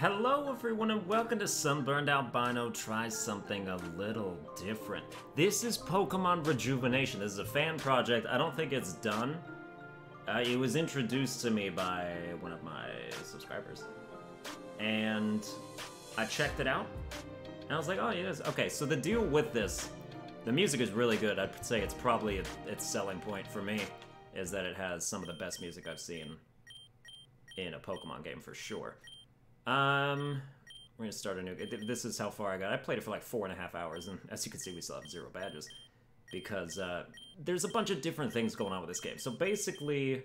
Hello everyone and welcome to Sunburned Albino Tries Something a Little Different. This is Pokemon Rejuvenation. This is a fan project. I don't think it's done. It was introduced to me by one of my subscribers. And I checked it out. And I was like, oh yes. Okay, so the deal with this, the music is really good. I'd say it's probably its selling point for me, is that it has some of the best music I've seen in a Pokemon game for sure. We're gonna start a new. This is how far I got. I played it for like 4.5 hours, and as you can see, we still have 0 badges because there's a bunch of different things going on with this game. So basically,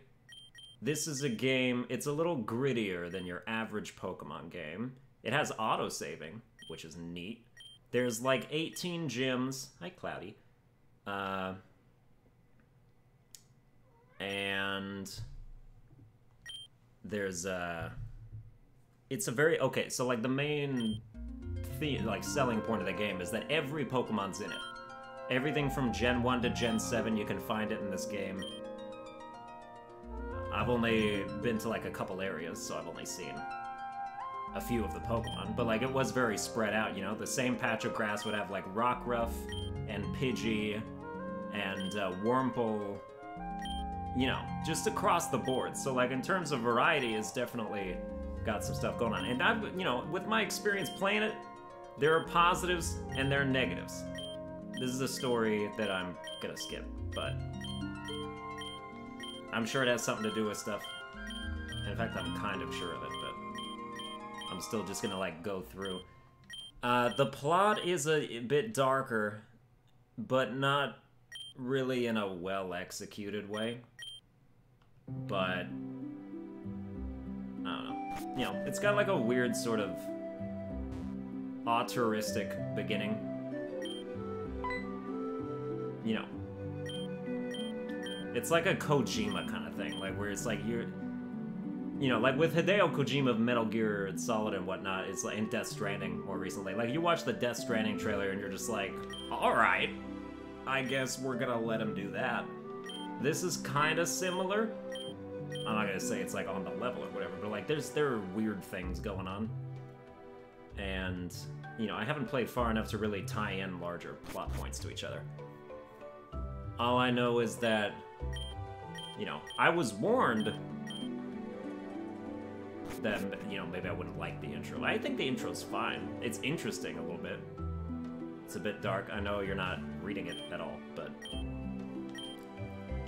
this is a game. It's a little grittier than your average Pokemon game. It has auto saving, which is neat. There's like 18 gyms. Hi, Cloudy. And there's it's a very, okay, so like the main theme, like selling point of the game is that every Pokemon's in it. Everything from Gen 1 to Gen 7, you can find it in this game. I've only been to like a couple areas, so I've only seen a few of the Pokemon, but like it was very spread out, you know? The same patch of grass would have like Rockruff and Pidgey and Wurmple, you know, just across the board. So like in terms of variety, it's definitely got some stuff going on. And I've, you know, with my experience playing it, there are positives and there are negatives. This is a story that I'm gonna skip, but I'm sure it has something to do with stuff. In fact, I'm kind of sure of it, but I'm still just gonna like go through. The plot is a bit darker, but not really in a well-executed way. But I don't know. You know, it's got like a weird sort of altruistic beginning. You know. It's like a Kojima kind of thing, like where it's like you're, you know, like with Hideo Kojima of Metal Gear Solid and whatnot, it's like in Death Stranding more recently. Like you watch the Death Stranding trailer and you're just like, alright, I guess we're gonna let him do that. This is kind of similar. I'm not gonna say it's like on the level or whatever, but like there are weird things going on. And, you know, I haven't played far enough to really tie in larger plot points to each other. All I know is that, you know, I was warned that, you know, maybe I wouldn't like the intro. I think the intro's fine. It's interesting a little bit. It's a bit dark. I know you're not reading it at all, but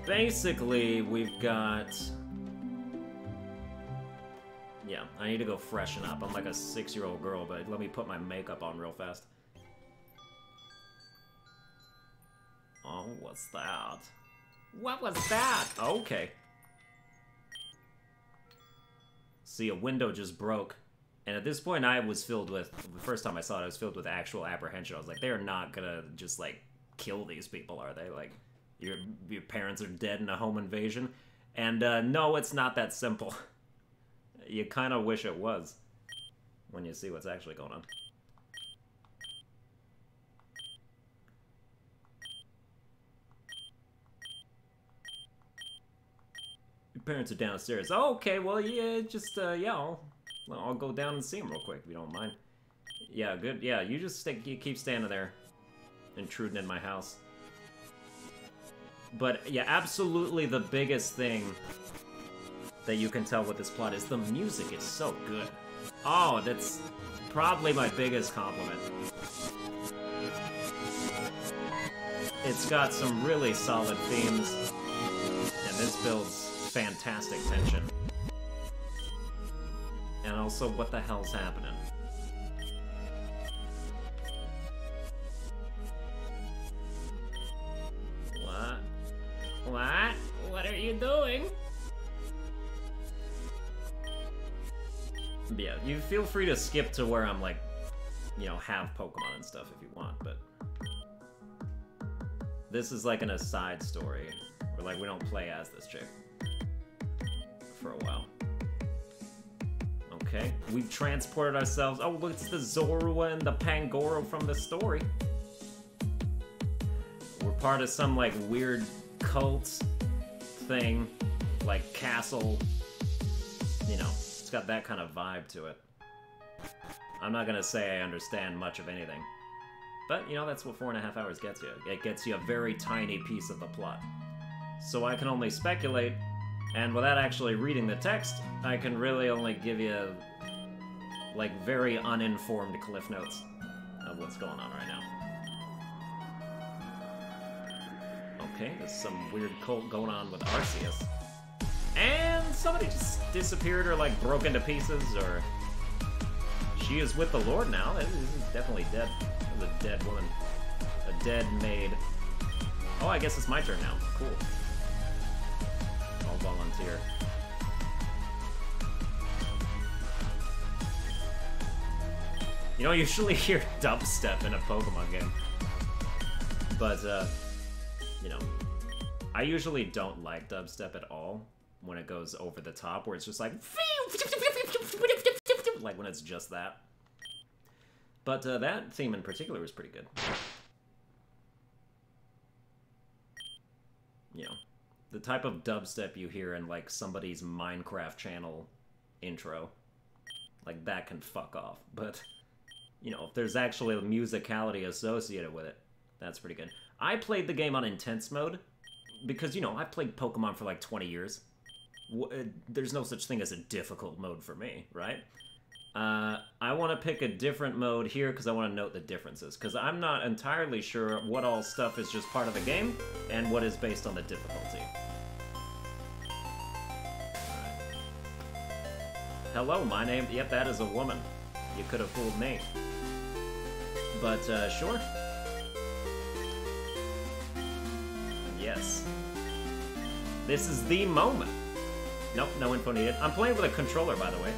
basically we've got, yeah, I need to go freshen up. I'm like a 6-year-old girl, but let me put my makeup on real fast. Oh, what's that? What was that? Okay. See, a window just broke. And at this point, I was filled with, the first time I saw it, I was filled with actual apprehension. I was like, they're not gonna just, like, kill these people, are they? Like, your parents are dead in a home invasion? And, no, it's not that simple. You kind of wish it was when you see what's actually going on. Your parents are downstairs. Oh, okay, well, yeah, just, yeah, I'll go down and see him real quick, if you don't mind. Yeah, good. Yeah, you just keep standing there, intruding in my house. But, yeah, absolutely the biggest thing that you can tell with this plot is the music is so good. Oh, that's probably my biggest compliment. It's got some really solid themes, and this builds fantastic tension. And also, what the hell's happening? What? What? What are you doing? Yeah, you feel free to skip to where I'm like, you know, have Pokemon and stuff if you want, but this is like an aside story. Or like, we don't play as this chick for a while. Okay, we've transported ourselves. Oh, look, it's the Zorua and the Pangoro from the story. We're part of some, like, weird cult thing, like castle. You know, it's got that kind of vibe to it. I'm not gonna say I understand much of anything. But, you know, that's what 4.5 hours gets you. It gets you a very tiny piece of the plot. So I can only speculate, and without actually reading the text, I can really only give you, like, very uninformed cliff notes of what's going on right now. Okay, there's some weird cult going on with Arceus. And somebody just disappeared or, like, broke into pieces, or... She is with the Lord now. This is definitely dead. It was a dead woman. A dead maid. Oh, I guess it's my turn now. Cool. I'll volunteer. You don't usually hear dubstep in a Pokemon game. But, you know, I usually don't like dubstep at all when it goes over the top, where it's just like... Like, when it's just that. But that theme in particular was pretty good. You know, the type of dubstep you hear in, like, somebody's Minecraft channel intro. Like, that can fuck off. But, you know, if there's actually a musicality associated with it, that's pretty good. I played the game on intense mode, because, you know, I've played Pokemon for, like, 20 years. There's no such thing as a difficult mode for me, right? I want to pick a different mode here because I want to note the differences, because I'm not entirely sure what all stuff is just part of the game and what is based on the difficulty. Right. Hello, my name... Yep, that is a woman. You could have fooled me. But, sure. Yes. This is the moment. Nope, no info needed. I'm playing with a controller, by the way.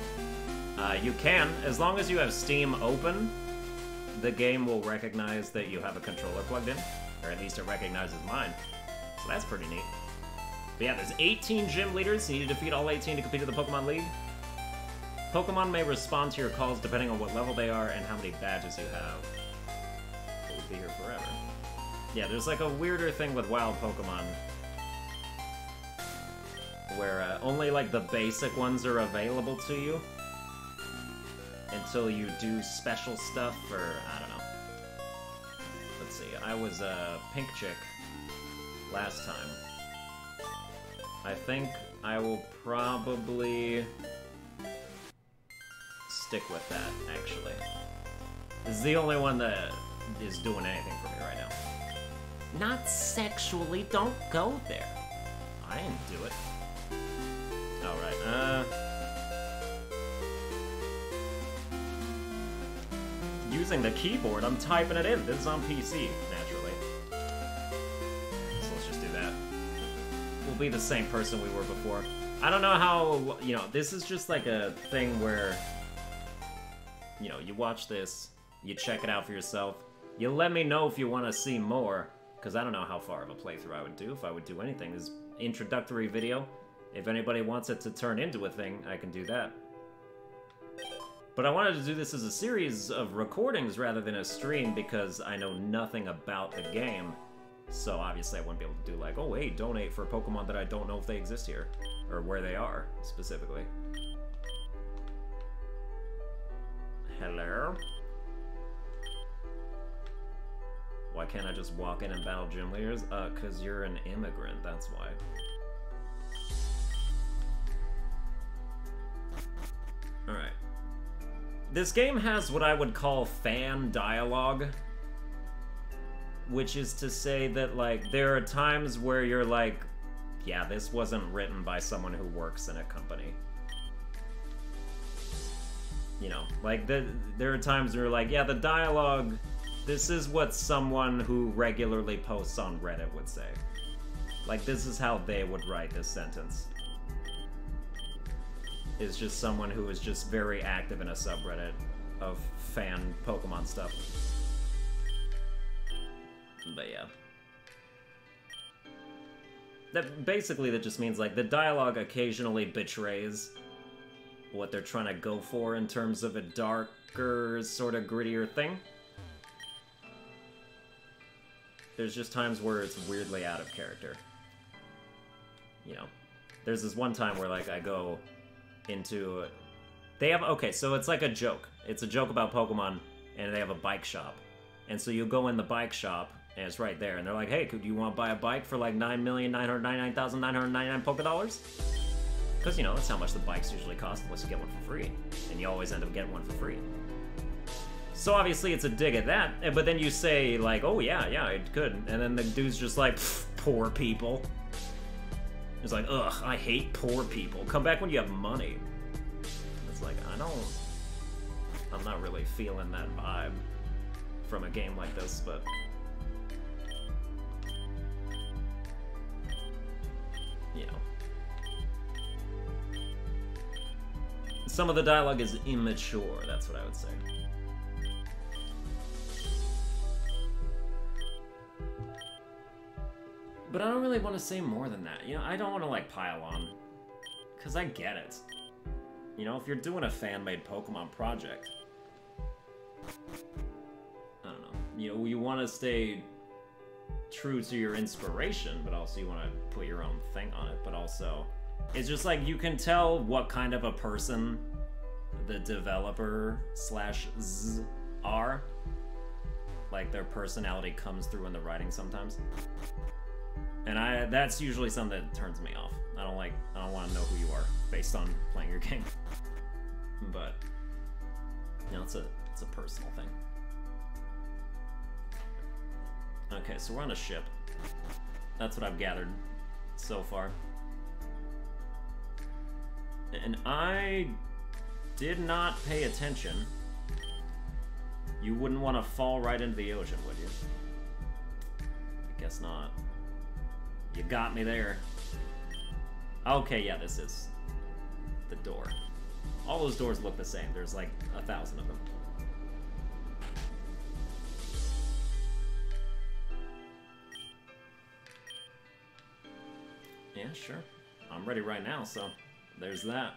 You can, as long as you have Steam open, the game will recognize that you have a controller plugged in, or at least it recognizes mine. So that's pretty neat. But yeah, there's 18 gym leaders. You need to defeat all 18 to compete in the Pokemon League. Pokemon may respond to your calls depending on what level they are and how many badges you have. It will be here forever. Yeah, there's like a weirder thing with wild Pokemon, where only like the basic ones are available to you. Until you do special stuff, or, I don't know. Let's see, I was a pink chick last time. I think I will probably stick with that, actually. This is the only one that is doing anything for me right now. Not sexually, don't go there. I didn't do it. Alright, using the keyboard, I'm typing it in. This is on PC, naturally. So let's just do that. We'll be the same person we were before. I don't know how, you know, this is just like a thing where, you know, you watch this, you check it out for yourself, you let me know if you want to see more, because I don't know how far of a playthrough I would do, if I would do anything. This introductory video, if anybody wants it to turn into a thing, I can do that. But I wanted to do this as a series of recordings rather than a stream because I know nothing about the game. So obviously I wouldn't be able to do like, oh hey, donate for Pokemon that I don't know if they exist here. Or where they are, specifically. Hello? Why can't I just walk in and battle gym leaders? Cause you're an immigrant, that's why. Alright. This game has what I would call fan dialogue, which is to say that, like, there are times where you're like, yeah, this wasn't written by someone who works in a company. You know, like, there are times where you're like, yeah, the dialogue, this is what someone who regularly posts on Reddit would say. Like, this is how they would write this sentence. Is just someone who is just very active in a subreddit of fan Pokemon stuff. But yeah. That just means like the dialogue occasionally betrays what they're trying to go for in terms of a darker, sort of grittier thing. There's just times where it's weirdly out of character. You know, there's this one time where like I go into They have, okay, so it's like a joke. It's a joke about Pokemon, and they have a bike shop. And so you go in the bike shop, and it's right there, and they're like, hey, could you want to buy a bike for like 9,999,999 Pokedollars? Because, you know, that's how much the bikes usually cost unless you get one for free. And you always end up getting one for free. So obviously it's a dig at that, but then you say, like, oh yeah, it could. And then the dude's just like, poor people. It's like, ugh, I hate poor people. Come back when you have money. It's like, I'm not really feeling that vibe from a game like this, but... you know. Some of the dialogue is immature, that's what I would say. But I don't really want to say more than that. You know, I don't want to, like, pile on. Because I get it. You know, if you're doing a fan-made Pokemon project... I don't know. You know, you want to stay true to your inspiration, but also you want to put your own thing on it. But also, it's just, like, you can tell what kind of a person the developer slash Z are. Like, their personality comes through in the writing sometimes. And that's usually something that turns me off. I don't want to know who you are based on playing your game. But, you know, it's a personal thing. Okay, so we're on a ship. That's what I've gathered so far. And I did not pay attention. You wouldn't want to fall right into the ocean, would you? I guess not. You got me there. Okay, yeah, this is the door. All those doors look the same. There's like 1,000 of them. Yeah, sure. I'm ready right now, so there's that.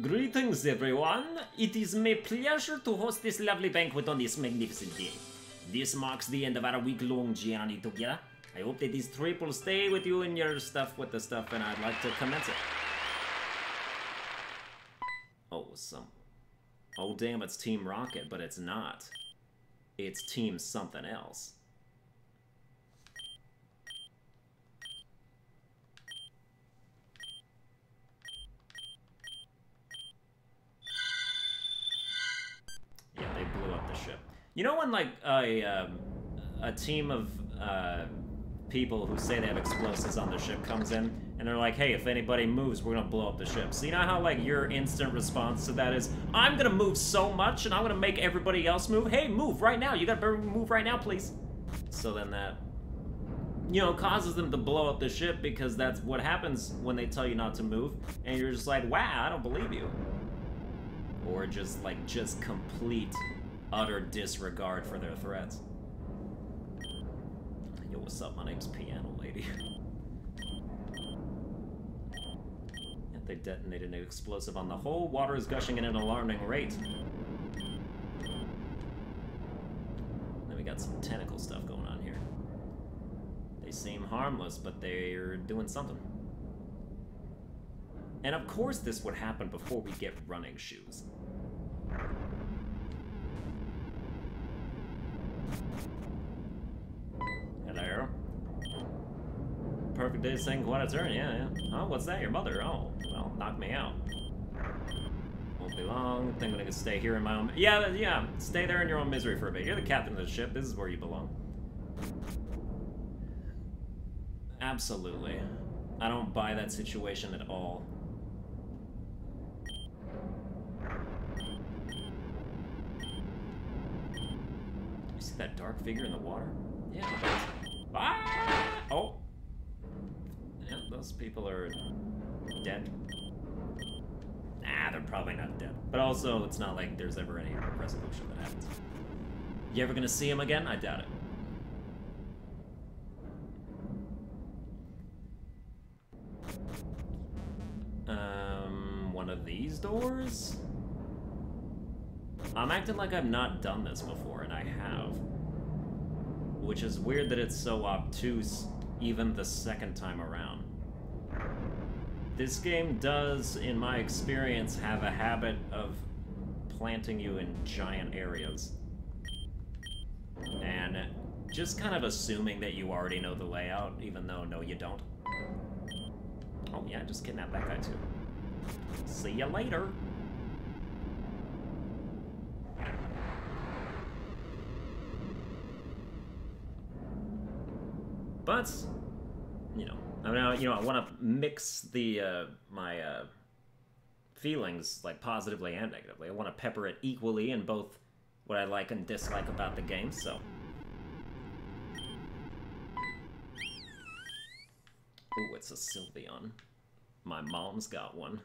Greetings, everyone. It is my pleasure to host this lovely banquet on this magnificent day. This marks the end of our week-long journey together. I hope that this trip will stay with you and your stuff with the stuff, and I'd like to commence it. Oh, oh, damn, it's Team Rocket, but it's not. It's Team something else. Yeah, they blew up the ship. You know when, like, a team of people who say they have explosives on their ship comes in, and they're like, hey, if anybody moves, we're gonna blow up the ship. So you know how, like, your instant response to that is, I'm gonna move so much, and I'm gonna make everybody else move? Hey, move right now! You gotta move right now, please! So then that, you know, causes them to blow up the ship, because that's what happens when they tell you not to move, and you're just like, wow, I don't believe you. Or just, like, just complete... utter disregard for their threats. Yo, what's up? My name's Piano Lady. And they detonated an explosive on the whole. Water is gushing at an alarming rate. Then we got some tentacle stuff going on here. They seem harmless, but they're doing something. And of course this would happen before we get running shoes. Hello. Perfect day to sing quite a turn, yeah. Oh, what's that? Your mother? Oh, well, knock me out. Won't be long. Think I'm gonna stay here in my own... Yeah, stay there in your own misery for a bit. You're the captain of the ship. This is where you belong. Absolutely. I don't buy that situation at all. See that dark figure in the water? Yeah. Ah! Oh! Yeah, those people are dead. Nah, they're probably not dead. But also, it's not like there's ever any resolution that happens. You ever gonna see him again? I doubt it. One of these doors? I'm acting like I've not done this before, and I have. Which is weird that it's so obtuse even the second time around. This game does, in my experience, have a habit of planting you in giant areas. And just kind of assuming that you already know the layout, even though, no, you don't. Oh, yeah, just kidnap that guy, too. See you later! But, you know, I want to mix the my feelings, like, positively and negatively. I want to pepper it equally in both what I like and dislike about the game, so... Ooh, it's a Sylveon. My mom's got one.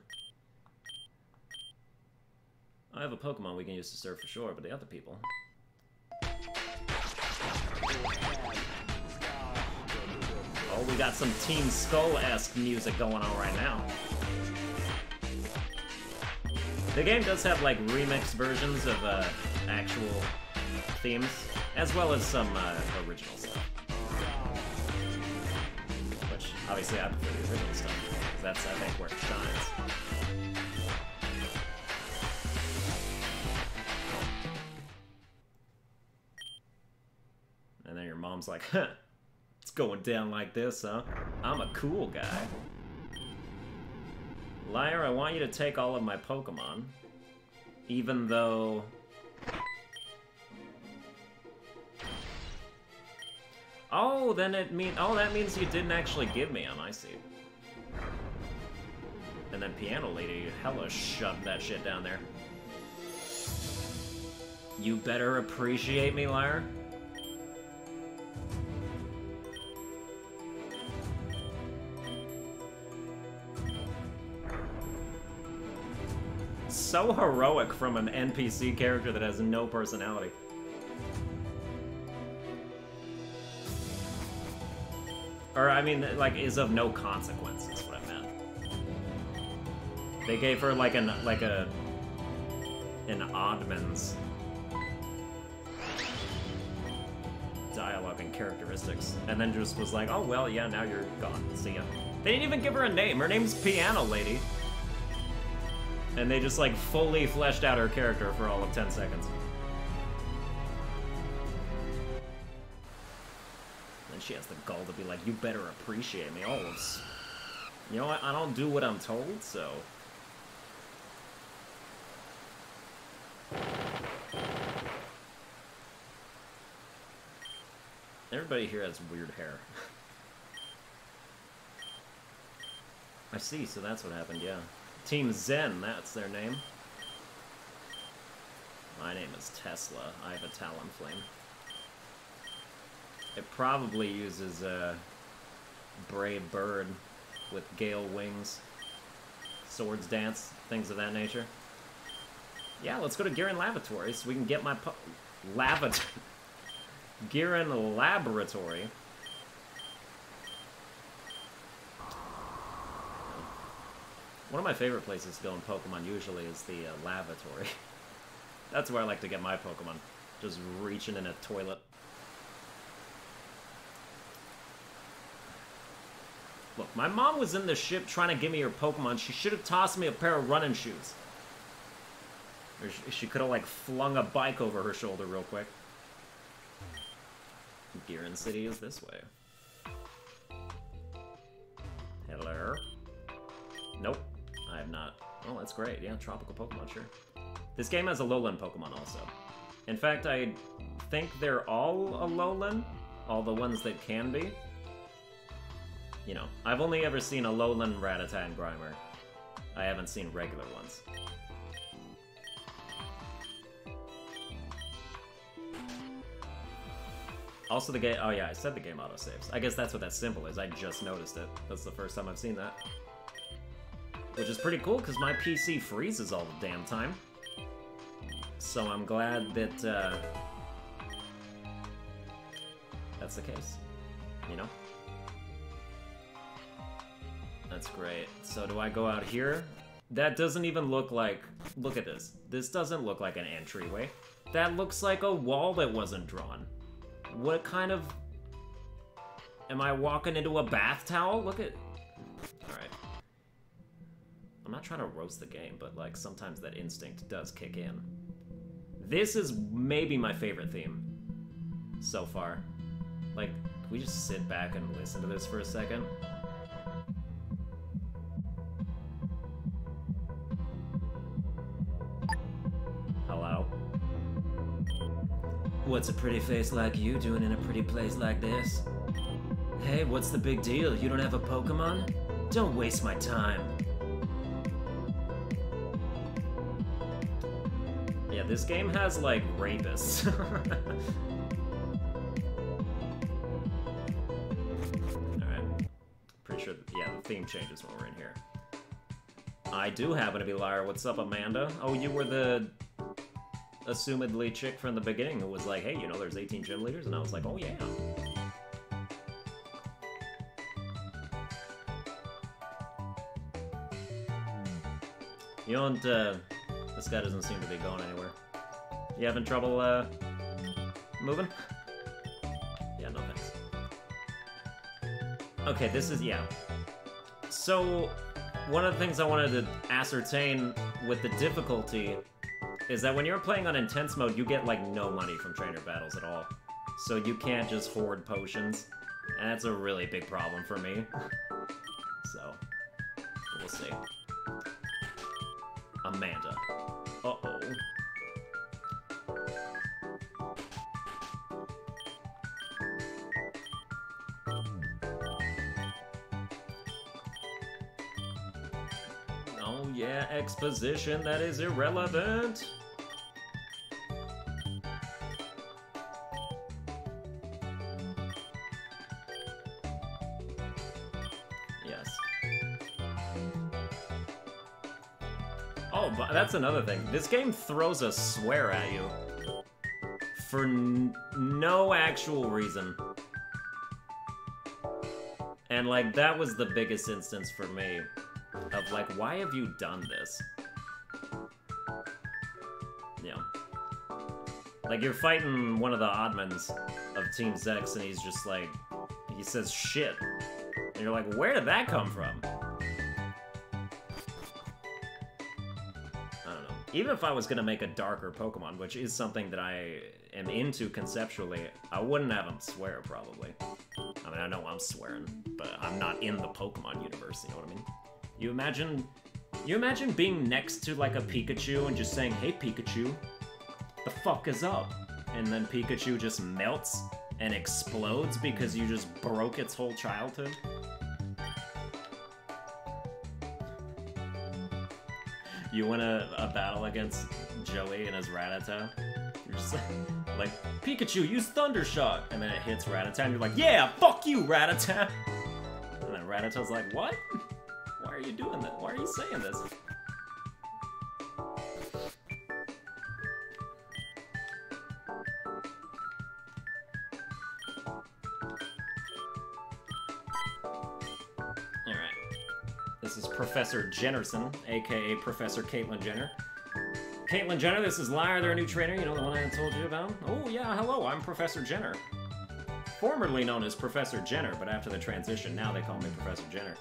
I have a Pokemon we can use to serve for sure, but the other people... Oh, we got some Team Skull-esque music going on right now. The game does have, like, remix versions of actual themes, as well as some original stuff. Which, obviously, I prefer the original stuff, because that's, I think, where it shines. And then your mom's like, huh. It's going down like this, huh? I'm a cool guy. Liar, I want you to take all of my Pokemon. Even though... Oh, then it means... Oh, that means you didn't actually give me them, I see. And then Piano Lady, you hella shoved that shit down there. You better appreciate me, Liar. So heroic from an NPC character that has no personality. Or, I mean, like, is of no consequence, is what I meant. They gave her, like, an Oddman's dialogue and characteristics. And then just was like, oh, well, yeah, now you're gone. See ya. They didn't even give her a name. Her name's Piano Lady. And they just, like, fully fleshed out her character for all of 10 seconds. And she has the gall to be like, you better appreciate me. Oh, it's... You know what? I don't do what I'm told, so... Everybody here has weird hair. I see, so that's what happened, yeah. Team Xen, that's their name. My name is Tesla. I have a Talonflame. It probably uses a brave bird with gale wings, swords dance, things of that nature. Yeah, let's go to Gearin Laboratory so we can get my Gearin Laboratory. One of my favorite places to go in Pokemon usually is the lavatory. That's where I like to get my Pokemon. Just reaching in a toilet. Look, my mom was in the ship trying to give me her Pokemon. She should have tossed me a pair of running shoes. Or she could have, like, flung a bike over her shoulder real quick. Gearin City is this way. Hello? Nope. I have not. Oh, that's great. Yeah, tropical Pokemon, sure. This game has Alolan Pokemon also. In fact, I think they're all Alolan. All the ones that can be. You know, I've only ever seen Alolan, Rattata, and Grimer. I haven't seen regular ones. Also the game... Oh yeah, I said the game autosaves. I guess that's what that symbol is. I just noticed it. That's the first time I've seen that. Which is pretty cool, because my PC freezes all the damn time. So I'm glad that, that's the case. You know? That's great. So do I go out here? That doesn't even look like... Look at this. This doesn't look like an entryway. That looks like a wall that wasn't drawn. What kind of... Am I walking into a bath towel? Look at... Alright. I'm not trying to roast the game, but like sometimes that instinct does kick in. This is maybe my favorite theme so far. Like, can we just sit back and listen to this for a second? Hello. What's a pretty face like you doing in a pretty place like this? Hey, what's the big deal? You don't have a Pokemon? Don't waste my time. Yeah, this game has, like, rapists. Alright. Pretty sure, yeah, the theme changes when we're in here. I do happen to be Lyra. What's up, Amanda? Oh, you were the assumedly chick from the beginning who was like, hey, you know, there's 18 gym leaders? And I was like, oh, yeah. You don't, this guy doesn't seem to be going anywhere. You having trouble, moving? Yeah, no thanks. Okay, this is, yeah. So, one of the things I wanted to ascertain with the difficulty is that when you're playing on intense mode, you get, like, no money from trainer battles at all. So you can't just hoard potions. And that's a really big problem for me. So, we'll see. Amanda. Uh-oh. Oh yeah, exposition, that is irrelevant. That's another thing. This game throws a swear at you for no actual reason. And, like, that was the biggest instance for me of, like, why have you done this? Yeah. Like, you're fighting one of the oddmans of Team Xen, and he's just like, he says shit. And you're like, where did that come from? Even if I was going to make a darker Pokemon, which is something that I am into conceptually, I wouldn't have him swear, probably. I mean, I know I'm swearing, but I'm not in the Pokemon universe, you know what I mean? You imagine being next to, like, a Pikachu and just saying, hey, Pikachu, the fuck is up? And then Pikachu just melts and explodes because you just broke its whole childhood? You win a battle against Joey and his Rattata. You're just like, Pikachu, use Thunder Shock! And then it hits Rattata, and you're like, yeah, fuck you, Rattata! And then Rattata's like, what? Why are you doing that? Why are you saying this? Professor Jennerson, aka Professor Caitlyn Jenner. Caitlyn Jenner, this is Lyra, their new trainer, you know, the one I told you about? Oh yeah, hello, I'm Professor Jenner. Formerly known as Professor Jenner, but after the transition, now they call me Professor Jenner.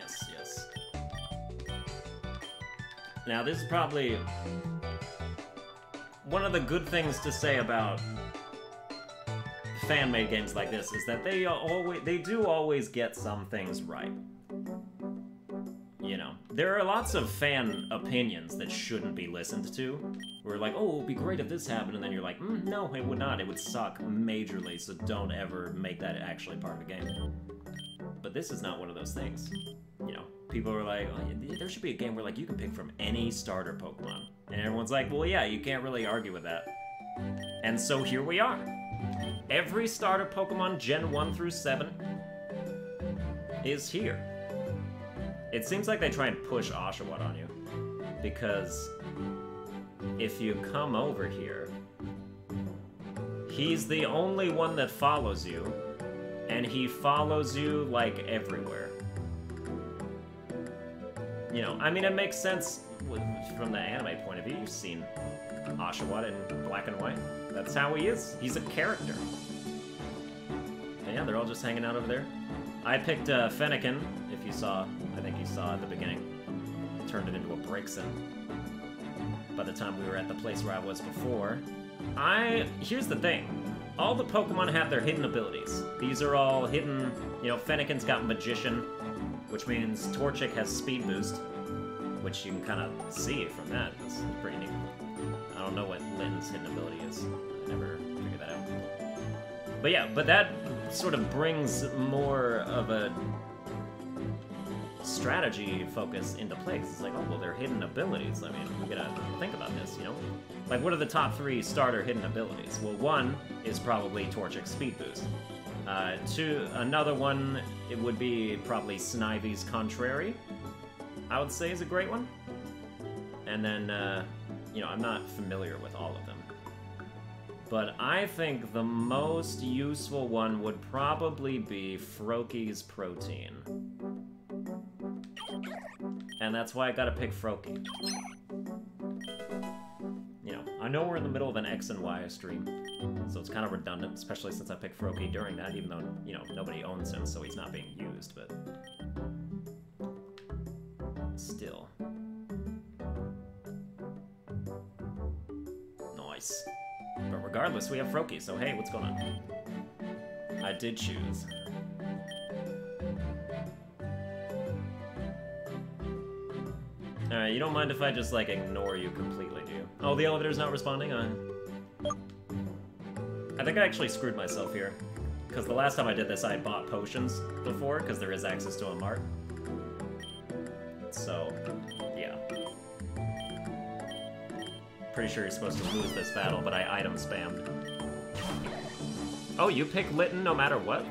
Yes, yes. Now this is probably one of the good things to say about fan-made games like this is that they do always get some things right. You know, there are lots of fan opinions that shouldn't be listened to. We're like, oh, it would be great if this happened, and then you're like, no, it would not. It would suck majorly, so don't ever make that actually part of the game. But this is not one of those things. You know, people are like, oh, there should be a game where, like, you can pick from any starter Pokemon. And everyone's like, well, yeah, you can't really argue with that. And so here we are. Every starter Pokemon Gen 1 through 7 is here. It seems like they try and push Oshawott on you, because if you come over here, he's the only one that follows you, and he follows you, like, everywhere. You know, I mean, it makes sense from the anime point of view. You've seen Oshawott in Black and White. That's how he is. He's a character. And yeah, they're all just hanging out over there. I picked Fennekin, if you saw. I think you saw at the beginning. Turned it into a Brixen. By the time we were at the place where I was before. Here's the thing. All the Pokemon have their hidden abilities. These are all hidden. You know, Fennekin's got Magician, which means Torchic has Speed Boost, which you can kind of see from that. It's pretty neat. I don't know what Lin's hidden ability is. I never figured that out. But yeah, but that sort of brings more of a strategy focus into play. It's like, oh, well, they're hidden abilities. I mean, we gotta think about this, you know? Like, what are the top three starter hidden abilities? Well, one is probably Torchic's Speed Boost. Two, another one, it would be probably Snivy's Contrary, I would say is a great one. And then, you know, I'm not familiar with all of them. But I think the most useful one would probably be Froakie Protein. And that's why I gotta pick Froakie. You know, I know we're in the middle of an X and Y stream, so it's kind of redundant, especially since I picked Froakie during that, even though, you know, nobody owns him, so he's not being used, but... still. Nice. But regardless, we have Froakie, so hey, what's going on? I did choose. Alright, you don't mind if I just, like, ignore you completely, do you? Oh, the elevator's not responding? I think I actually screwed myself here. Because the last time I did this, I had bought potions before, because there is access to a mart. So, yeah. Pretty sure you're supposed to lose this battle, but I item spammed. Oh, you pick Litten no matter what?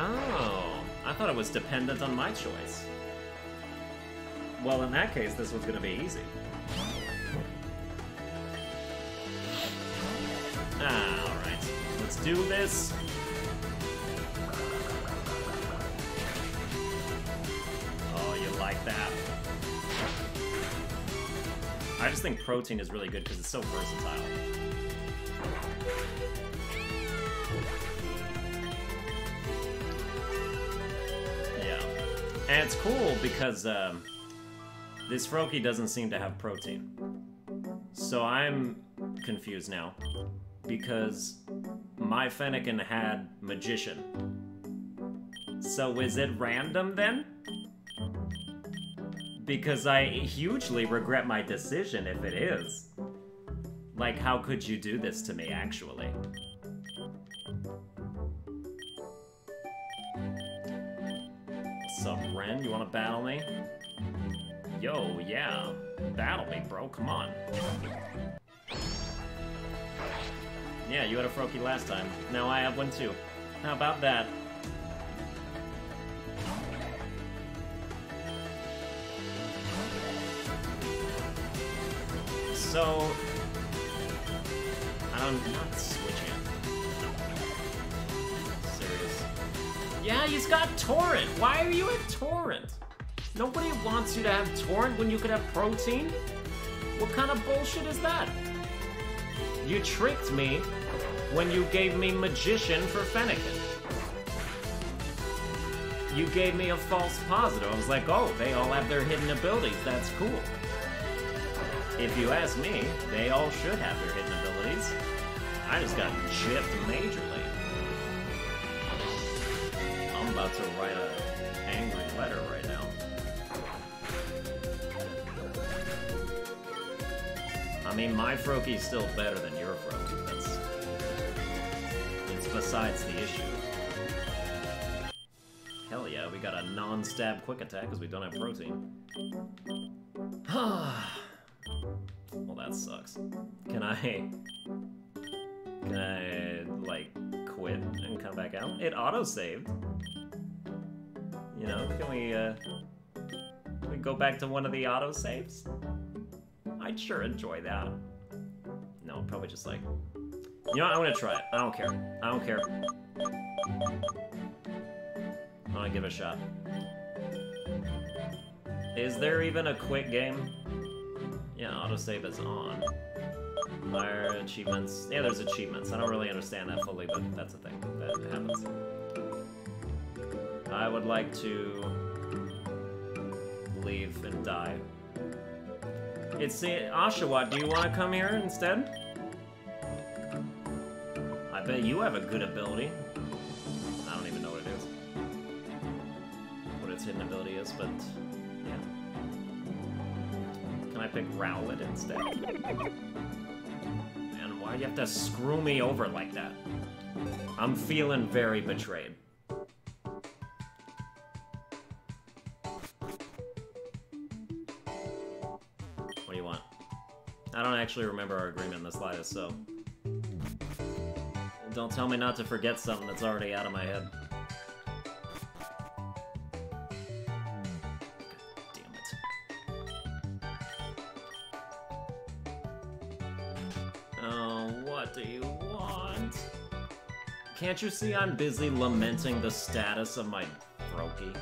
Oh, I thought it was dependent on my choice. Well, in that case, this one's gonna be easy. Alright, let's do this. Oh, you like that. I just think protein is really good because it's so versatile. Yeah. And it's cool because this Froakie doesn't seem to have protein. So I'm confused now because my Fennekin had Magician. So is it random then? Because I hugely regret my decision if it is. Like, how could you do this to me, actually? What's up, Ren? You wanna battle me? Yo, yeah. Battle me, bro. Come on. Yeah, you had a Froakie last time. Now I have one, too. How about that? So, I'm not switching. Serious. Yeah, he's got Torrent! Why are you at Torrent? Nobody wants you to have Torrent when you could have Protein? What kind of bullshit is that? You tricked me when you gave me Magician for Fennekin. You gave me a false positive. I was like, oh, they all have their hidden abilities, that's cool. If you ask me, they all should have their hidden abilities. I just got gypped majorly. I'm about to write an angry letter right now. I mean, my Froakie's still better than your Froakie. It's besides the issue. Hell yeah, we got a non-stab quick attack because we don't have protein. Ah. Well, that sucks. Can I, like, quit and come back out? It auto-saved. You know, can we go back to one of the auto-saves? I'd sure enjoy that. No, probably just like... You know what? I'm gonna try it. I don't care. I don't care. I'm gonna give it a shot. Is there even a quick game? Yeah, autosave is on. Player achievements. Yeah, there's achievements. I don't really understand that fully, but that's a thing that happens. I would like to leave and die. It's Oshawa, do you want to come here instead? I bet you have a good ability. I don't even know what it is. What its hidden ability is, but yeah. Can I pick Rowlet instead? Man, why do you have to screw me over like that? I'm feeling very betrayed. What do you want? I don't actually remember our agreement in the slightest, so... Don't tell me not to forget something that's already out of my head. Can't you see I'm busy lamenting the status of my Froakie?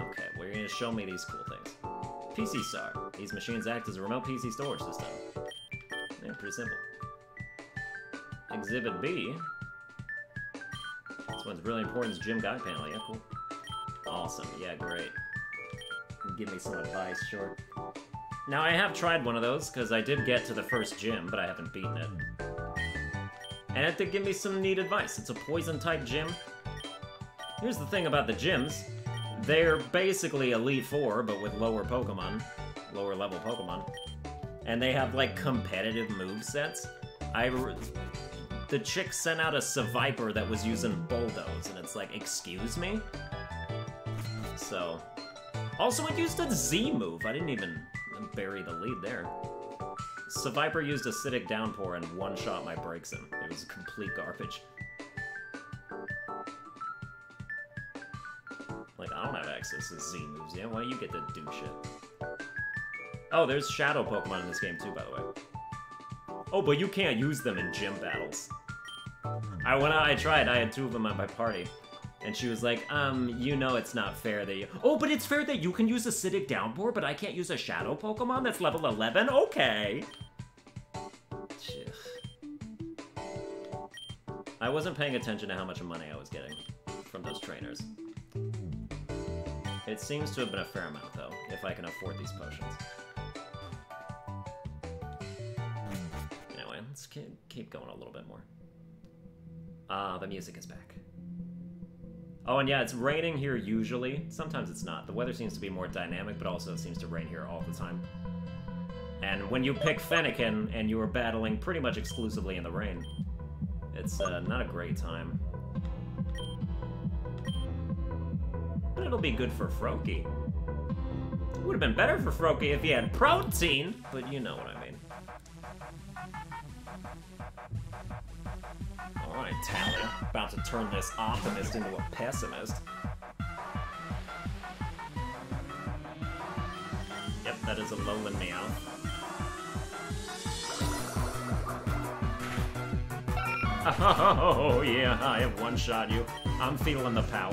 Okay, well you're gonna show me these cool things. PC SAR. These machines act as a remote PC storage system. They're pretty simple. Exhibit B. This one's really important, it's Gym Guide Panel. Yeah, cool. Awesome, yeah, great. Give me some advice, short. Now, I have tried one of those, because I did get to the first gym, but I haven't beaten it. And it did give me some neat advice. It's a poison-type gym. Here's the thing about the gyms. They're basically Elite Four, but with lower Pokemon. Lower-level Pokemon. And they have, like, competitive movesets. The chick sent out a Seviper that was using Bulldoze, and it's like, excuse me? So... Also, it used a Z move. I didn't even... bury the lead there. Seviper used Acidic Downpour and one-shot my breaks him. It was complete garbage. Like, I don't have access to Z moves yet. Why do you get to do shit? Oh, there's Shadow Pokemon in this game too, by the way. Oh, but you can't use them in gym battles. I went out, I tried, I had two of them at my party. And she was like, you know it's not fair that you... Oh, but it's fair that you can use Acidic Downpour, but I can't use a Shadow Pokemon that's level 11? Okay! I wasn't paying attention to how much money I was getting from those trainers. It seems to have been a fair amount, though, if I can afford these potions. Anyway, let's keep going a little bit more. Ah, the music is back. Oh, and yeah, it's raining here usually. Sometimes it's not. The weather seems to be more dynamic, but also it seems to rain here all the time. And when you pick Fennekin and you are battling pretty much exclusively in the rain, it's not a great time. But it'll be good for Froakie. It would have been better for Froakie if he had protein, but you know what I mean. Alright, Tally. About to turn this optimist into a pessimist. Yep, that is a Alolan meow. Oh, yeah, I have one-shot you. I'm feeling the power.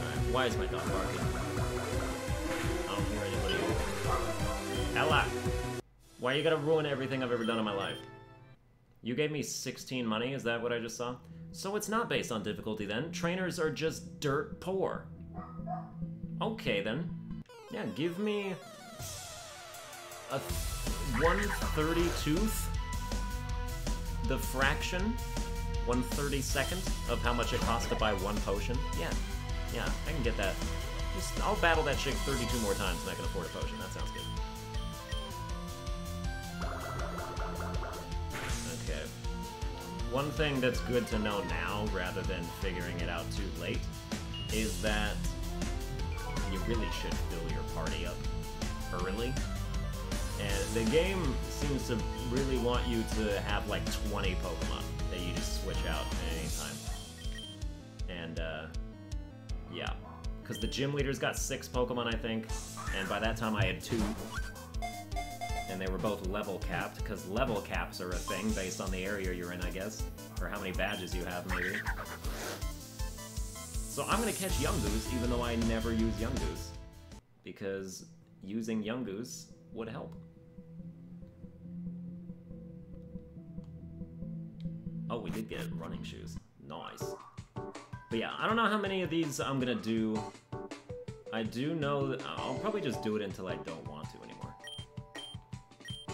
Alright, why is my dog barking? I don't hear anybody. Ella! Why are you gonna ruin everything I've ever done in my life? You gave me 16 money, is that what I just saw? So it's not based on difficulty then. Trainers are just dirt poor. Okay then. Yeah, give me... a 1/32th? The fraction? 1/32nd of how much it costs to buy one potion? Yeah. Yeah, I can get that. Just, I'll battle that chick 32 more times and I can afford a potion. That sounds good. One thing that's good to know now, rather than figuring it out too late, is that you really should fill your party up early. And the game seems to really want you to have like 20 Pokemon that you just switch out at any time. And, yeah. Because the gym leader's got 6 Pokemon, I think, and by that time I had 2. And they were both level capped, because level caps are a thing based on the area you're in, I guess. Or how many badges you have, maybe. So I'm gonna catch Yungoos, even though I never use Yungoos, because using Yungoos would help. Oh, we did get running shoes. Nice. But yeah, I don't know how many of these I'm gonna do. I do know that I'll probably just do it until I don't want to anymore.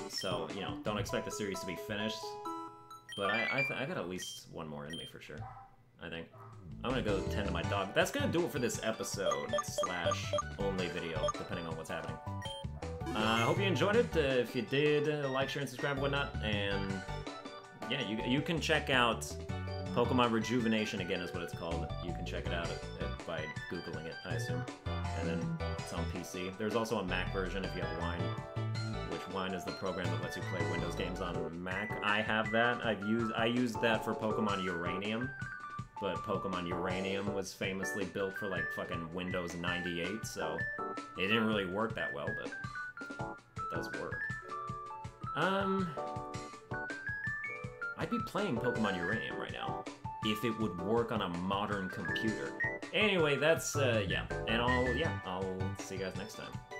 So, you know, don't expect the series to be finished. But I got at least one more in me for sure, I think. I'm gonna go tend to my dog. That's gonna do it for this episode / only video, depending on what's happening. I hope you enjoyed it. If you did, like, share, and subscribe, and whatnot. And yeah, you can check out Pokemon Rejuvenation again, is what it's called. You can check it out by Googling it, I assume. And then it's on PC. There's also a Mac version if you have Wine, which Wine is the program that lets you play Windows games on Mac. I have that. I used that for Pokemon Uranium. But Pokemon Uranium was famously built for, like, fucking Windows 98, so it didn't really work that well, but it does work. I'd be playing Pokemon Uranium right now if it would work on a modern computer. Anyway, that's, yeah. And I'll see you guys next time.